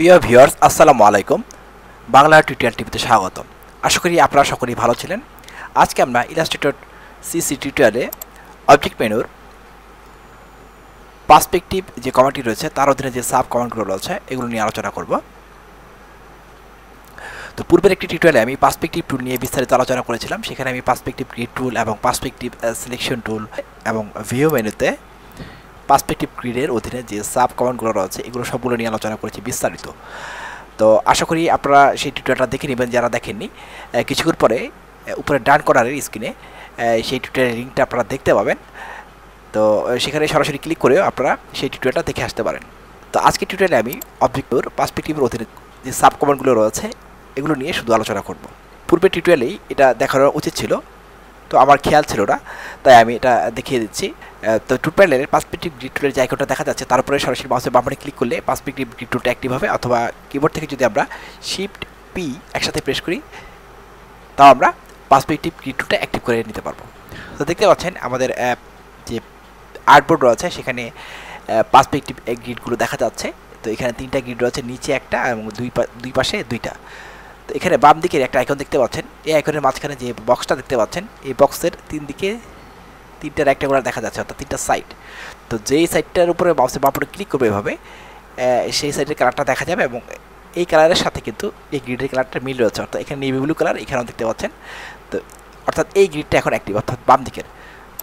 প্রিয় ভিউয়ার্স আসসালামু আলাইকুম বাংলা টিউটোরিয়াল টিভিতে স্বাগতম আশা করি আপনারা সকলেই ভালো ছিলেন আজকে আমরা ইলাস্ট্রেটর সিসি টিউটোরিয়ালে অবজেক্ট মেনুর পার্সপেক্টিভ যে কমান্ডটি রয়েছে তার অধীনে যে সাব কমান্ডগুলো রয়েছে এগুলো নিয়ে আলোচনা করব তো পূর্বের একটি টিউটোরিয়ালে আমি পার্সপেক্টিভ টুল নিয়ে বিস্তারিত আলোচনা করেছিলাম সেখানে আমি পার্সপেক্টিভ গ্রিড টুল এবং পার্সপেক্টিভ সিলেকশন টুল এবং ভিউ মেনুতে পার্সপেক্টিভ গ্রিডের অধীনে যে সাব কমান্ডগুলো রয়েছে এগুলো সবগুলো নিয়ে আলোচনা করেছি বিস্তারিত তো আশা করি আপনারা সেই টিউটোরিয়ালটা দেখে নেবেন যারা দেখেননি কিছুক্ষণ পরে উপরে ডান কর্নারের স্ক্রিনে সেই টিউটোরিয়ালের লিঙ্কটা আপনারা দেখতে পাবেন তো সেখানে সরাসরি ক্লিক করে আপনারা সেই টিউটোরিয়ালটা দেখে আসতে পারেন তো আজকে টিউটোরিয়ালে আমি অবজেক্টের পার্সপেক্টিভের অধীনে যে সাব কমান্ডগুলো রয়েছে এগুলো নিয়ে শুধু আলোচনা করব পূর্বে টিউটোরিয়ালেই এটা দেখানো উচিত ছিল তো আমার খেয়াল ছিল না তাই আমি এটা দেখিয়ে দিচ্ছি তো টুল প্যানেলের পার্সপেক্টিভ গ্রিড টুলের যে আইকনটা দেখা যাচ্ছে তার উপরে সরাসরি মাউসের বাম বাটনে ক্লিক করলে পার্সপেক্টিভ গ্রিড টুলটা অ্যাক্টিভ হবে অথবা কিবোর্ড থেকে যদি আমরা শিফট পি একসাথে প্রেস করি তাও আমরা পার্সপেক্টিভ গ্রিড টুলটা অ্যাক্টিভ করে নিতে পারবো তো দেখতে পাচ্ছেন আমাদের যে আর্টবোর্ড রয়েছে সেখানে পার্সপেক্টিভ গ্রিডগুলো দেখা যাচ্ছে তো এখানে তিনটা গ্রিড রয়েছে নিচে একটা এবং দুই পাশে দুইটা তো এখানে বাম দিকের একটা আইকন দেখতে পাচ্ছেন এই আইকনের মাঝখানে যে বক্সটা দেখতে পাচ্ছেন এই বক্সের তিন দিকে তিনটা রেক্টাঙ্গুলার দেখা যাচ্ছে অর্থাৎ তিনটা সাইড তো যেই সাইডটার উপরে মাউসের বাম বাটনে ক্লিক করবে এভাবে সেই সাইডের কালারটা দেখা যাবে এবং এই কালারের সাথে কিন্তু এই গ্রিডের কালারটা মিল রয়েছে অর্থাৎ এখানে নেভি ব্লু কালার এখানেও দেখতে পাচ্ছেন তো অর্থাৎ এই গ্রিডটা এখন অ্যাক্টিভ অর্থাৎ বাম দিকের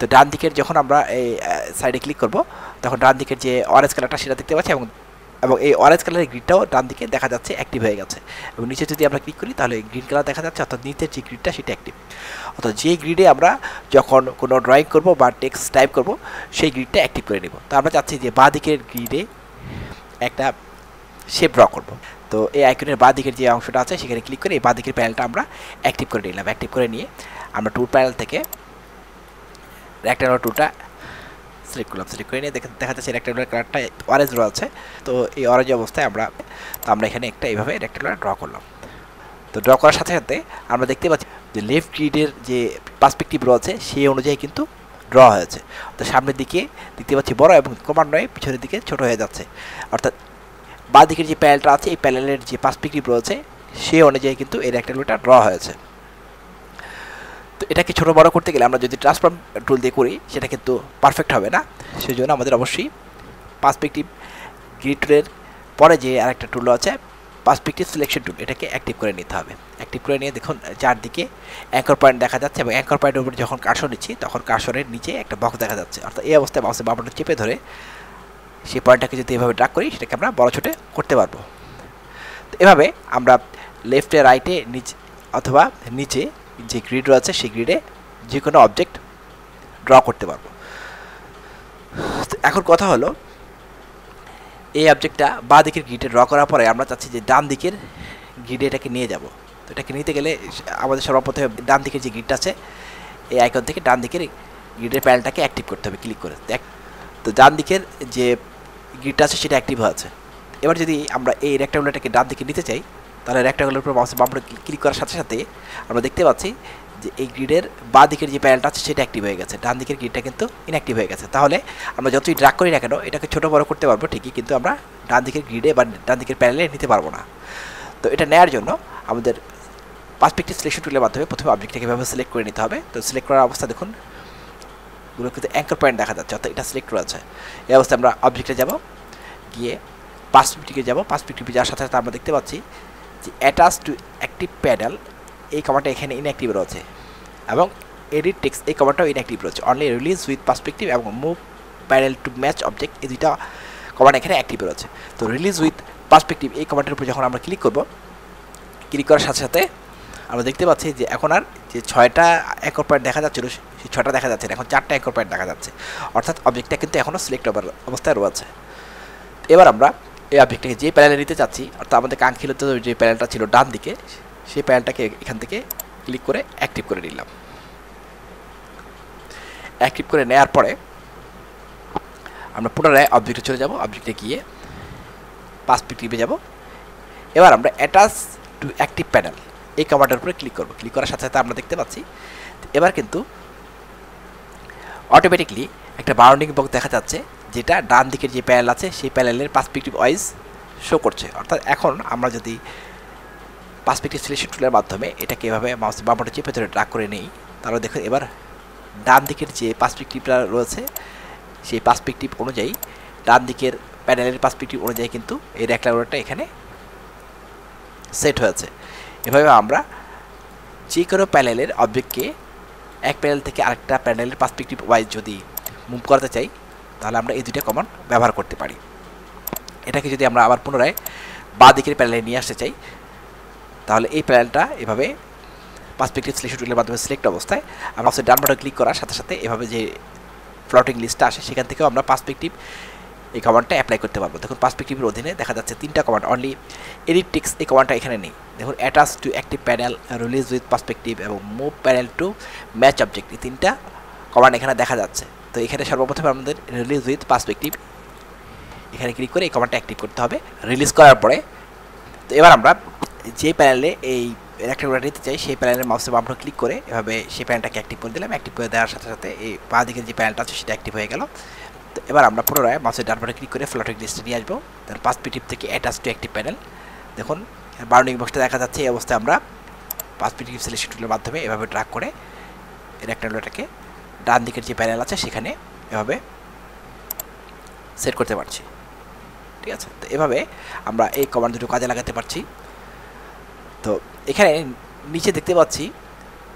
তো ডান দিকের যখন আমরা এই সাইডে ক্লিক করব তখন ডান দিকের যে অরেঞ্জ কালারটা সেটা দেখতে পাচ্ছি এবং এই অরেঞ্জ কালারের গ্রিডটাও ডান দিকে দেখা যাচ্ছে অ্যাক্টিভ হয়ে গেছে এবং নিচে যদি আমরা ক্লিক করি তাহলে গ্রিন কালার দেখা যাচ্ছে অর্থাৎ নিচের যে গ্রিডটা সেটা অ্যাক্টিভ অর্থাৎ যে গ্রিডে আমরা যখন কোনো ড্রয়িং করব বা টেক্সট টাইপ করব সেই গ্রিডটা অ্যাক্টিভ করে নেব তো আমরা চাচ্ছি যে বাঁ দিকের গ্রিডে একটা শেপ ড্র করব তো এই আইকনের বাঁ দিকের যে অংশটা আছে সেখানে ক্লিক করে এই বাঁ দিকের প্যানেলটা আমরা অ্যাক্টিভ করে নিলাম অ্যাক্টিভ করে নিয়ে আমরা টুল প্যানেল থেকে রেক্ট্যাঙ্গুলার টুলটা সিলেক্ট করলাম সিলেক্ট করে নিয়ে দেখা যাচ্ছে রেক্ট্যাঙ্গুলার কালারটা অরেঞ্জ রয়েছে তো এই অরেঞ্জ অবস্থায় আমরা এখানে একটা এইভাবে রেক্ট্যাঙ্গুলার ড্র করলাম তো ড্র করার সাথে সাথে আমরা দেখতে পাচ্ছি যে লেফট গ্রিডের যে পার্সপেক্টিভ রয়েছে সেই অনুযায়ী কিন্তু ড্র হয়েছে তো সামনের দিকে দেখতে পাচ্ছি বড় এবং ক্রমান্বয়ে পিছনের দিকে ছোট হয়ে যাচ্ছে অর্থাৎ বাঁ দিকের যে প্যানেলটা আছে এই প্যানেলের যে পার্সপেক্টিভ রয়েছে সেই অনুযায়ী কিন্তু এই রেক্ট্যাঙ্গুলারটা ড্র হয়েছে তো এটাকে ছোটো বড়ো করতে গেলে আমরা যদি ট্রান্সফর্ম টুল দিয়ে করি সেটা কিন্তু পারফেক্ট হবে না সেই জন্য আমাদের অবশ্যই পার্সপেক্টিভ গ্রিড টুলের পরে যে আরেকটা টুল আছে পার্সপেক্টিভ সিলেকশন টুল এটাকে অ্যাক্টিভ করে নিতে হবে অ্যাক্টিভ করে নিয়ে দেখুন চারদিকে অ্যাঙ্কর পয়েন্ট দেখা যাচ্ছে এবং অ্যাঙ্কর পয়েন্টের উপরে যখন কার্সর নিচ্ছি তখন কার্সরের নিচে একটা বক্স দেখা যাচ্ছে অর্থাৎ এই অবস্থায় বক্সের বামটা চেপে ধরে সেই পয়েন্টটাকে যদি এভাবে ড্র্যাগ করি সেটাকে আমরা বড়ো ছোটে করতে পারবো তো এভাবে আমরা লেফটে রাইটে নিচে অথবা নিচে যে গ্রিড রয়েছে সেই গ্রিডে যে কোনো অবজেক্ট ড্র করতে পারবো এখন কথা হলো এই অবজেক্টটা বাঁ দিকের গ্রিডে ড্র করার পরে আমরা চাচ্ছি যে ডান দিকের গ্রিডে এটাকে নিয়ে যাব তো এটাকে নিতে গেলে আমাদের সর্বপ্রথমে ডান দিকের যে গ্রিডটা আছে এই আইকন থেকে ডান দিকের গ্রিডের প্যানেলটাকে অ্যাক্টিভ করতে হবে ক্লিক করে তো ডান দিকের যে গ্রিডটা আছে সেটা অ্যাক্টিভ হয়েছে এবার যদি আমরা এই রেক্ট্যাঙ্গুলারটাকে ডান দিকে নিতে চাই তাহলে রেক্ট্যাঙ্গুলার উপর মাউসের বাম বাটনে ক্লিক করার সাথে সাথে আমরা দেখতে পাচ্ছি যে এই গ্রিডের বাঁ দিকের যে প্যানেলটা আছে সেটা অ্যাক্টিভ হয়ে গেছে ডান দিকের গ্রিডটা কিন্তু ইনঅ্যাক্টিভ হয়ে গেছে তাহলে আমরা যতই ড্র্যাগ করি না কেন এটাকে ছোটো বড়ো করতে পারবো ঠিকই কিন্তু আমরা ডান দিকের গ্রিডে বা ডান দিকের প্যানেলে নিতে পারবো না তো এটা নেওয়ার জন্য আমাদের পার্সপেক্টিভ সিলেকশন টুলের মাধ্যমে প্রথমে অবজেক্টটাকে এভাবে সিলেক্ট করে নিতে হবে তো সিলেক্ট করার অবস্থা দেখুন এগুলো কিন্তু অ্যাঙ্কর পয়েন্ট দেখা যাচ্ছে অর্থাৎ এটা সিলেক্ট রয়েছে এই অবস্থায় আমরা অবজেক্টে যাব গিয়ে পার্সপেক্টিভে যাব পার্সপেক্টিভে যাওয়ার সাথে সাথে আমরা দেখতে পাচ্ছি যে অ্যাটাচ টু অ্যাক্টিভ প্যানেল এই কমান্ডটা এখানে ইনঅ্যাক্টিভ রয়েছে এবং এডিট টেক্সট এই কমান্ডটাও ইনঅ্যাক্টিভ রয়েছে অনলি রিলিজ উইথ পার্সপেক্টিভ এবং move panel to match object এই দুইটা কমান্ড এখানে অ্যাক্টিভ রয়েছে তো রিলিজ উইথ পার্সপেক্টিভ এই কমান্ডের উপর যখন আমরা ক্লিক করব ক্লিক করার সাথে সাথে আমরা দেখতে পাচ্ছি যে এখন আর যে 6টা অ্যাঙ্কর পয়েন্ট দেখা যাচ্ছিল সেই 6টা দেখা যাচ্ছে না এখন 4টা অ্যাঙ্কর পয়েন্ট দেখা যাচ্ছে অর্থাৎ অবজেক্টটা কিন্তু এখনও সিলেক্ট অবস্থায় রয়েছে এবার আমরা এই অবজেক্টটাকে যে প্যানেলে নিতে চাচ্ছি অর্থাৎ আমাদের কাঙ্ক্ষিত যে প্যানেলটা ছিল ডান দিকে সেই প্যানেলটাকে এখান থেকে ক্লিক করে অ্যাক্টিভ করে নিলাম অ্যাক্টিভ করে নেওয়ার পরে আমরা পুনরায় অবজেক্টে চলে যাব অবজেক্টে গিয়ে পার্সপেক্টিভে যাব এবার আমরা অ্যাটাচ টু অ্যাক্টিভ প্যানেল এই কমান্ডের উপরে ক্লিক করব ক্লিক করার সাথে সাথে আমরা দেখতে পাচ্ছি এবার কিন্তু অটোমেটিকলি একটা বাউন্ডিং বক্স দেখা যাচ্ছে যেটা ডান দিকের যে প্যানেল আছে সেই প্যানেলের পার্সপেক্টিভ ওয়াইজ শো করছে অর্থাৎ এখন আমরা যদি পার্সপেক্টিভ সিলেকশন টুলের মাধ্যমে এটাকে এভাবে মাউস বামটা চেপে ধরে ড্র্যাগ করে নেই তাহলে দেখুন এবার ডান দিকের যে পার্সপেক্টিভটা রয়েছে সেই পার্সপেক্টিভ অনুযায়ী ডান দিকের প্যানেলের পার্সপেক্টিভ অনুযায়ী কিন্তু এই রেকট্যাঙ্গুলারটা এখানে সেট হয়েছে এভাবে আমরা যে কোনো প্যানেলের অবজেক্টকে এক প্যানেল থেকে আরেকটা প্যানেলের পার্সপেক্টিভ ওয়াইজ যদি মুভ করতে চাই তাহলে আমরা এই দুইটা কমান্ড ব্যবহার করতে পারি এটাকে যদি আমরা আবার পুনরায় বাঁ দিকের প্যানেলে নিয়ে আসতে চাই তাহলে এই প্যানেলটা এভাবে পার্সপেক্টিভ সিলেকশন টুলের মাধ্যমে সিলেক্ট অবস্থায় আমরা হচ্ছে ডান বাটনে ক্লিক করার সাথে সাথে এভাবে যে ফ্লোটিং লিস্টটা আসে সেখান থেকেও আমরা পার্সপেক্টিভ এই কমান্ডটা অ্যাপ্লাই করতে পারবো দেখুন পার্সপেক্টিভের অধীনে দেখা যাচ্ছে তিনটা কমান্ড অনলি এডিট টেক্সট এই কমান্ডটা এখানে নেই দেখুন attach to active panel release with perspective এবং move panel to match object এই তিনটা কমান্ড এখানে দেখা যাচ্ছে তো এখানে সর্বপ্রথম আমাদের রিলিজ উইথ পার্সপেক্টিভ এখানে ক্লিক করে এই কমান্ডটা অ্যাক্টিভ করতে হবে রিলিজ করার পরে তো এবার আমরা যে প্যানেলে এই রেকট্যাঙ্গুলার নিতে চাই সেই প্যানেলের মাউসে বাম ক্লিক করে এভাবে সেই প্যানেলটাকে অ্যাক্টিভ করে দিলাম অ্যাক্টিভ করে দেওয়ার সাথে সাথে এই বাঁ দিকের যে প্যানেলটা আছে সেটা অ্যাক্টিভ হয়ে গেল এবার আমরা পুনরায় মাউসের ডান বাটনে ক্লিক করে ফ্লোটিং লিস্টে নিয়ে আসবো তার পার্সপেক্টিভ থেকে অ্যাটাচ টু অ্যাক্টিভ প্যানেল দেখুন বার্নিং বক্সটা দেখা যাচ্ছে এই অবস্থায় আমরা পার্সপেক্টিভ সিলেকশন টুলের মাধ্যমে এভাবে ড্র্যাগ করে রেকট্যাঙ্গুলারটাকে ডান দিকের যে প্যানেল আছে সেখানে এভাবে সেট করতে পারছি ঠিক আছে তো এভাবে আমরা এই কমান্ড দুটো কাজে লাগাতে পারছি তো এখানে নিচে দেখতে পাচ্ছি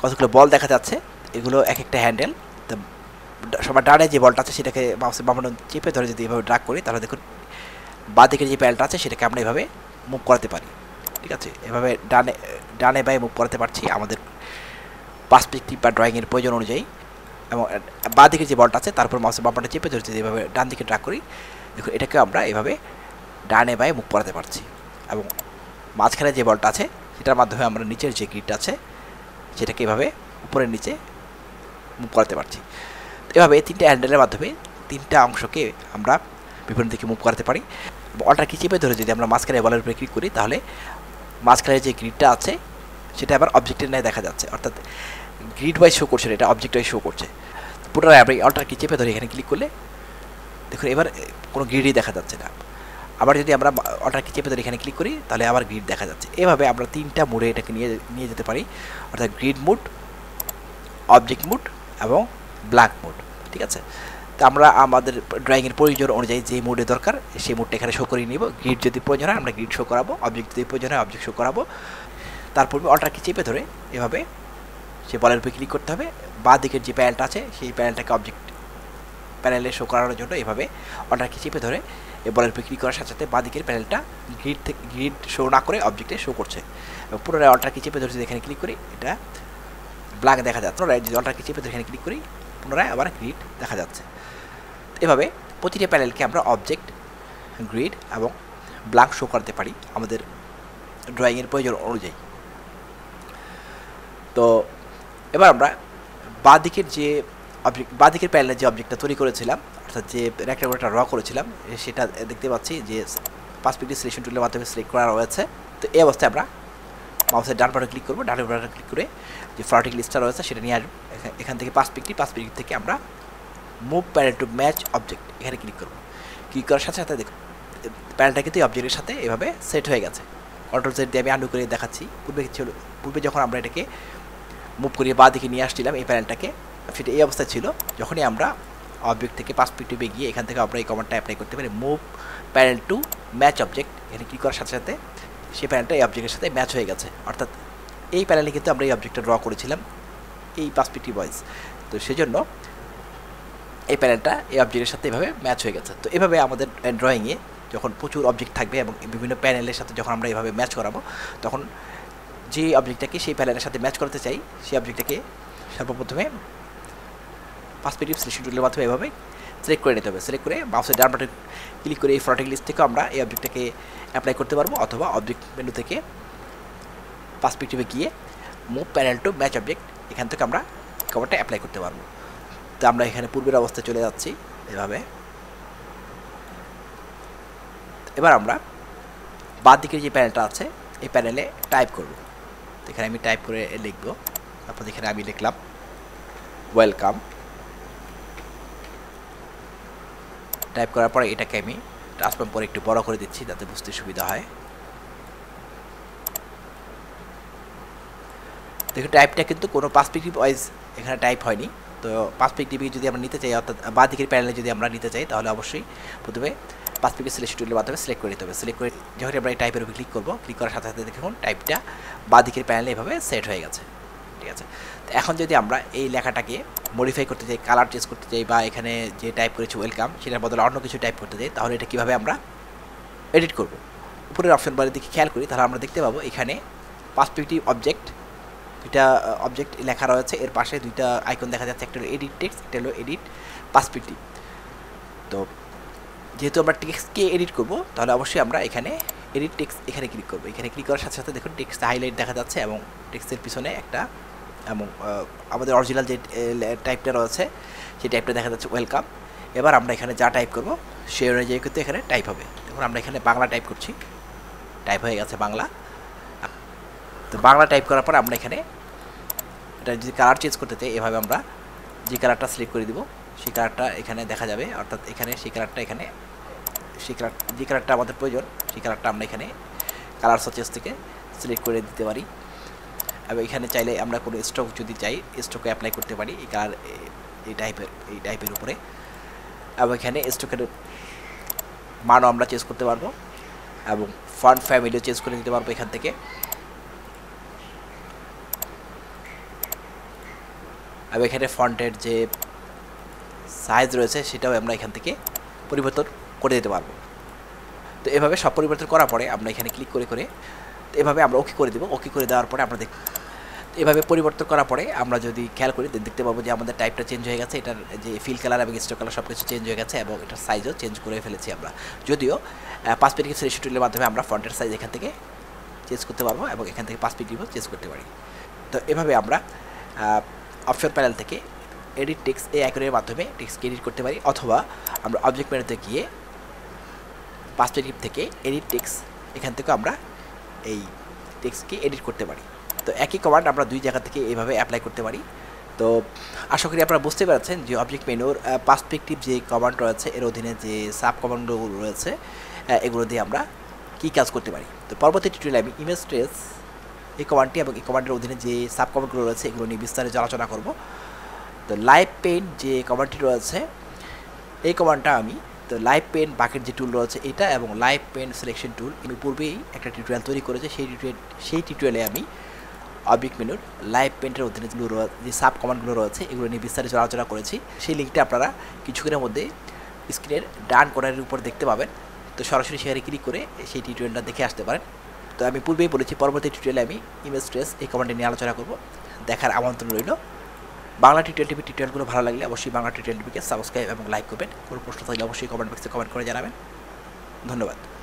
কতগুলো বল দেখা যাচ্ছে এগুলো এক একটা হ্যান্ডেল তো সবার ডানে যে বলটা আছে সেটাকে মাউসের বামে চেপে ধরে যদি এভাবে ড্র্যাগ করি তাহলে দেখুন বাঁ দিকের যে প্যানেলটা আছে সেটাকে আমরা এভাবে মুভ করাতে পারি ঠিক আছে এভাবে ডানে বাঁয়ে মুভ করাতে পারছি আমাদের পার্সপেক্টিভ বা ড্রয়িংয়ের প্রয়োজন অনুযায়ী এবং বাঁ দিকের যে বলটা আছে তারপর মাউসের বামটা চেপে ধরে যদি এভাবে ডান দিকে ড্র্যাগ করি দেখুন এটাকে আমরা এভাবে ডানে বাঁয়ে মুভ করাতে পারছি এবং মাঝখানে যে বলটা আছে সেটার মাধ্যমে আমরা নিচের যে গ্রিডটা আছে সেটাকে এভাবে উপরের নিচে মুভ করাতে পারছি এভাবে তিনটা হ্যান্ডেলের মাধ্যমে তিনটা অংশকে আমরা বিভিন্ন দিকে মুভ করাতে পারি বলটাকে চেপে ধরে যদি আমরা মাঝখানে বলের উপরে ক্লিক করি তাহলে মাঝখানে যে গ্রিডটা আছে সেটা আবার অবজেক্টের ন্যায় দেখা যাচ্ছে অর্থাৎ গ্রিড ওয়াইজ শো করছে এটা অবজেক্ট ওয়াইজ শো করছে পুনরায় আপনি অলটাকে চেপে ধরে এখানে ক্লিক করলে দেখুন এবার কোনো গ্রিডই দেখা যাচ্ছে না আবার যদি আমরা অলটাকে চেপে ধরে এখানে ক্লিক করি তাহলে আবার গ্রিড দেখা যাচ্ছে এভাবে আমরা তিনটা মোডে এটাকে নিয়ে যেতে পারি অর্থাৎ গ্রিড মোড অবজেক্ট মোড এবং ব্ল্যাক মোড ঠিক আছে তো আমরা আমাদের ড্রয়িংয়ের প্রয়োজন অনুযায়ী যে মোডে দরকার সেই মোডটা এখানে শো করিয়ে নিব গ্রিড যদি প্রয়োজন হয় আমরা গ্রিড শো করাবো অবজেক্ট যদি প্রয়োজন হয় অবজেক্ট শো করাবো তারপর অলটাকে চেপে ধরে এভাবে সে বলের উপরে ক্লিক করতে হবে বাঁ দিকের যে প্যানেলটা আছে সেই প্যানেলটাকে অবজেক্ট প্যানেলে শো করানোর জন্য এভাবে অলটাকে চেপে ধরে এই বলের উপরে ক্লিক করার সাথে সাথে বাঁ দিকের প্যানেলটা গ্রিড শো না করে অবজেক্টে শো করছে এবং পুনরায় অলটাকে চেপে ধরে যদি এখানে ক্লিক করি এটা ব্ল্যাক দেখা যাচ্ছে পুনরায় যদি অলটাকে চেপে ধরে এখানে ক্লিক করি পুনরায় আবার গ্রিড দেখা যাচ্ছে এভাবে প্রতিটা প্যানেলকে আমরা অবজেক্ট গ্রিড এবং ব্ল্যাঙ্ক শো করতে পারি আমাদের ড্রয়িংয়ের প্রয়োজন অনুযায়ী তো এবার আমরা বাঁ দিকের যে অবজেক্ট বাঁ দিকের প্যানেলের যে অবজেক্টটা তৈরি করেছিলাম অর্থাৎ যে রেকট্যাঙ্গুলারটা ড্র করেছিলাম সেটা দেখতে পাচ্ছি যে পার্সপেক্টিভ সিলেকশন টুলের মাধ্যমে সিলেক্ট করা রয়েছে তো এই অবস্থায় আমরা মাউসের ডান বাটনে ক্লিক করব ডান বাটনে ক্লিক করে যে ফ্লোটিং লিস্টটা রয়েছে সেটা নিয়ে আসবো এখান থেকে পার্সপেক্টিভ থেকে আমরা move panel to match object এখানে ক্লিক করব ক্লিক করার সাথে সাথে দেখুন প্যানেলটা কিন্তু অবজেক্টের সাথে এভাবে সেট হয়ে গেছে কন্ট্রোল জেড দিয়ে আমি আনডু করে দেখাচ্ছি পূর্বে যখন আমরা এটাকে মুভ করিয়ে বাঁ দিকে নিয়ে আসছিলাম এই প্যানেলটাকে সেটা এই অবস্থায় ছিল যখনই আমরা অবজেক্ট থেকে পার্সপেক্টিভে গিয়ে এখান থেকে আমরা এই কমান্ডটা অ্যাপ্লাই করতে পারি move panel to match object এখানে ক্লিক করার সাথে সাথে সেই প্যানেলটা এই অবজেক্টের সাথে ম্যাচ হয়ে গেছে অর্থাৎ এই প্যানেলে কিন্তু আমরা এই অবজেক্টটা ড্র করেছিলাম এই পার্সপেক্টিভ ওয়াইজ তো সেজন্য এই প্যানেলটা এই অবজেক্টের সাথে এভাবে ম্যাচ হয়ে গেছে তো এভাবে আমাদের ড্রয়িংয়ে যখন প্রচুর অবজেক্ট থাকবে এবং বিভিন্ন প্যানেলের সাথে যখন আমরা এভাবে ম্যাচ করাবো তখন যে অবজেক্টটাকে সেই প্যানেলের সাথে ম্যাচ করতে চাই সেই অবজেক্টটাকে সর্বপ্রথমে পার্সপেক্টিভ সিলেকশন টুলের মাধ্যমে এভাবে সিলেক্ট করে নিতে হবে সিলেক্ট করে মাউসের ডান বাটনে ক্লিক করে এই ফ্লোটিং লিস্ট থেকে আমরা এই অবজেক্টটাকে অ্যাপ্লাই করতে পারবো অথবা অবজেক্ট মেনু থেকে পার্সপেক্টিভে গিয়ে move panel to match object এখান থেকে আমরা কভারটা অ্যাপ্লাই করতে পারবো তো আমরা এখানে পূর্বের অবস্থায় চলে যাচ্ছি এভাবে এবার আমরা বাঁ দিকের যে প্যানেলটা আছে এই প্যানেলে টাইপ করব তো এখানে আমি টাইপ করে লিখব তারপর এখানে আমি লিখলাম ওয়েলকাম টাইপ করার পরে এটাকে আমি ট্রান্সফর্ম করে একটু বড় করে দিচ্ছি যাতে বুঝতে সুবিধা হয়। দেখো টাইপটা কিন্তু কোনো পার্সপেক্টিভ ওয়াইজ এখানে টাইপ হয়নি। তো পার্সপেক্টিভে যদি আমরা নিতে চাই অর্থাৎ বাঁ দিকের প্যানেলে যদি আমরা নিতে চাই তাহলে অবশ্যই প্রথমে পার্সপেক্টিভ সিলেকশন টুলের মাধ্যমে সিলেক্ট করে নিতে হবে। সিলেক্ট করে যখন আমরা এই টাইপের উপর ক্লিক করব, ক্লিক করার সাথে সাথে দেখুন টাইপটা বাঁ দিকের প্যানেলে এভাবে সেট হয়ে গেছে। ঠিক আছে, তো এখন যদি আমরা এই লেখাটাকে মডিফাই করতে চাই, কালার চেঞ্জ করতে চাই বা এখানে যে টাইপ করেছি ওয়েলকাম সেটার বদলে অন্য কিছু টাইপ করতে চাই, তাহলে এটা কীভাবে আমরা এডিট করব? উপরের অপশন বারের দিকে খেয়াল করি তাহলে আমরা দেখতে পাবো এখানে পার্সপেক্টিভ অবজেক্ট দুইটা অবজেক্ট লেখা রয়েছে, এর পাশে দুইটা আইকন দেখা যাচ্ছে, একটা হলো এডিট টেক্সট, একটা হলো এডিট পার্সপেক্টিভ। তো যেহেতু আমরা টেক্সটকে এডিট করব তাহলে অবশ্যই আমরা এখানে এডিট টেক্সট এখানে ক্লিক করব। এখানে ক্লিক করার সাথে সাথে দেখুন টেক্সট হাইলাইট দেখা যাচ্ছে এবং টেক্সটের পিছনে একটা এবং আমাদের অরিজিনাল যে টাইপটা রয়েছে সেই টাইপটা দেখা যাচ্ছে ওয়েলকাম। এবার আমরা এখানে যা টাইপ করব সেই অনুযায়ী কিন্তু এখানে টাইপ হবে। দেখুন আমরা এখানে বাংলা টাইপ করছি, টাইপ হয়ে গেছে বাংলা। তো বাংলা টাইপ করার পর আমরা এখানে এটা যদি কালার চেঞ্জ করতে চাই এভাবে আমরা যে কালারটা সিলেক্ট করে দিব সেই কালারটা এখানে দেখা যাবে, অর্থাৎ এখানে সেই কালারটা এখানে সেই কালার যে কালারটা আমাদের প্রয়োজন সেই কালারটা আমরা এখানে কালার সচেস থেকে সিলেক্ট করে দিতে পারি। এবং এখানে চাইলে আমরা কোনো স্টক যদি চাই স্টকে অ্যাপ্লাই করতে পারি এই কালার এই টাইপের উপরে, এবং এখানে স্টকের মানও আমরা চেঞ্জ করতে পারবো এবং ফন্ট ফ্যামিলিও চেঞ্জ করে দিতে পারবো এখান থেকে। এবং এখানে ফন্টের যে সাইজ রয়েছে সেটাও আমরা এখান থেকে পরিবর্তন করে দিতে পারবো। তো এভাবে সব পরিবর্তন করার পরে আমরা এখানে ক্লিক করে করে এভাবে আমরা ওকে করে দেবো। ওকে করে দেওয়ার পরে আমরা দেখ এভাবে পরিবর্তন করার পরে আমরা যদি খেয়াল করি দেখতে পাবো যে আমাদের টাইপটা চেঞ্জ হয়ে গেছে, এটার যে ফিল কালার এবং স্টক কালার সব কিছু চেঞ্জ হয়ে গেছে এবং এটার সাইজও চেঞ্জ করে ফেলেছি আমরা। যদিও পার্সপেক্টিভ রেশিও টুলের মাধ্যমে আমরা ফন্টের সাইজ এখান থেকে চেঞ্জ করতে পারবো এবং এখান থেকে পার্সপেক্টিভও চেঞ্জ করতে পারি। তো এভাবে আমরা অপশন প্যানেল থেকে এডিট টেক্সট এই আইকনের মাধ্যমে টেক্সটকে এডিট করতে পারি, অথবা আমরা অবজেক্ট মেনুতে গিয়ে পার্সপেক্টিভ থেকে এডিট টেক্সট এখান থেকে আমরা এই টেক্সটকে এডিট করতে পারি। তো একই কমান্ড আমরা দুই জায়গা থেকে এইভাবে অ্যাপ্লাই করতে পারি। তো আশা করি আপনারা বুঝতে পারছেন যে অবজেক্ট মেনুর পার্সপেক্টিভ যে কমান্ড রয়েছে এর অধীনে যে সাব কমান্ডগুলো রয়েছে এগুলো দিয়ে আমরা কী কাজ করতে পারি। তো পরবর্তী টিউটোরিয়ালে আমি ইমেজ ট্রেস এই কমান্ডটি এবং এই কমান্ডের অধীনে যে সাব কমান্ডগুলো রয়েছে এগুলো নিয়ে বিস্তারিত আলোচনা করব। তো লাইভ পেইন্ট যে কমান্ডটি রয়েছে এই কমান্ডটা আমি তো লাইভ পেইন্ট বাকেট যে টুল রয়েছে এটা এবং লাইভ পেইন্ট সিলেকশন টুল আমি পূর্বেই একটা টিউটোরিয়াল তৈরি করেছি, সেই টিউটোরিয়ালে আমি অবজেক্ট মেনুর লাইভ পেইন্টের অধীনে যে সাব কমান্ডগুলো রয়েছে এগুলো নিয়ে বিস্তারিত আলোচনা করেছি। সেই লিঙ্কটা আপনারা কিছুক্ষণের মধ্যে স্ক্রিনের ডান কর্নারের উপর দেখতে পাবেন। তো সরাসরি সেখানে ক্লিক করে সেই টিউটোরিয়ালটা দেখে আসতে পারেন। তো আমি পূর্বেই বলেছি পরবর্তী টিউটোরিয়ালে আমি ইমেজ ট্রেস এই কমান্ডটি নিয়ে আলোচনা করব। দেখার আমন্ত্রণ রইল। বাংলা টিউটোরিয়াল টিভি টিউটোরিয়ালগুলো ভালো লাগলে অবশ্যই বাংলা টিউটোরিয়াল টিভিকে সাবস্ক্রাইব এবং লাইক করবেন। কোনো প্রশ্ন থাকলে অবশ্যই কমেন্ট বক্সে কমেন্ট করে জানাবেন। ধন্যবাদ।